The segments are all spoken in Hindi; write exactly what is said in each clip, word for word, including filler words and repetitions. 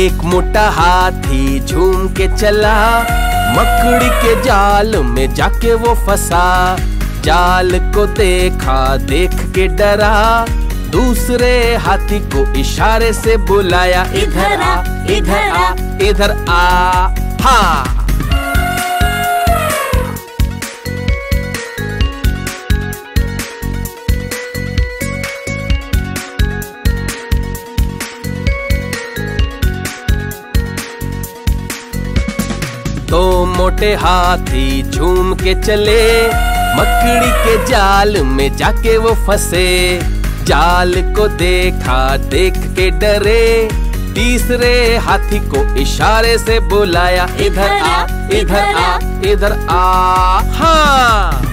एक मोटा हाथी झूम के चला, मकड़ी के जाल में जाके वो फंसा। जाल को देखा देख के डरा, दूसरे हाथी को इशारे से बुलाया, इधर आ इधर आ इधर आ। हाँ, दो मोटे हाथी झूम के चले, मकड़ी के जाल में जाके वो फंसे। जाल को देखा देख के डरे, तीसरे हाथी को इशारे से बुलाया, इधर आ इधर आ इधर आ। हाँ,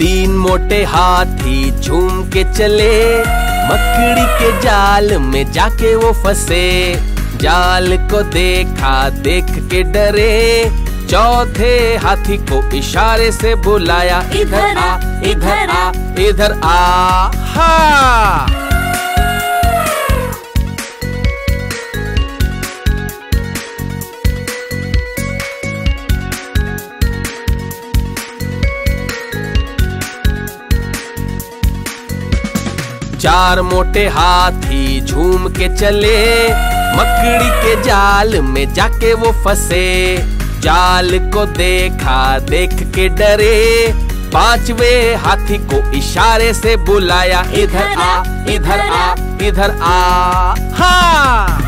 तीन मोटे हाथी झूम के चले, मकड़ी के जाल में जाके वो फंसे। जाल को देखा देख के डरे, चौथे हाथी को इशारे से बुलाया, इधर आ इधर आ इधर आ। हाँ, चार मोटे हाथी झूम के चले, मकड़ी के जाल में जाके वो फंसे। जाल को देखा देख के डरे, पांचवे हाथी को इशारे से बुलाया, इधर आ इधर आ इधर आ। हाँ,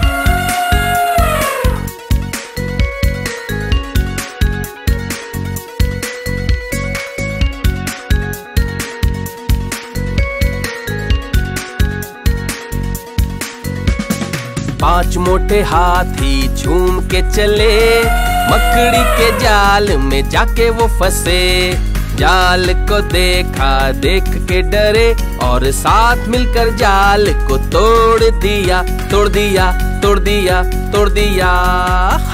पांच मोटे हाथी झूम के चले, मकड़ी के जाल में जाके वो फंसे। जाल को देखा देख के डरे, और साथ मिलकर जाल को तोड़ दिया तोड़ दिया तोड़ दिया तोड़ दिया।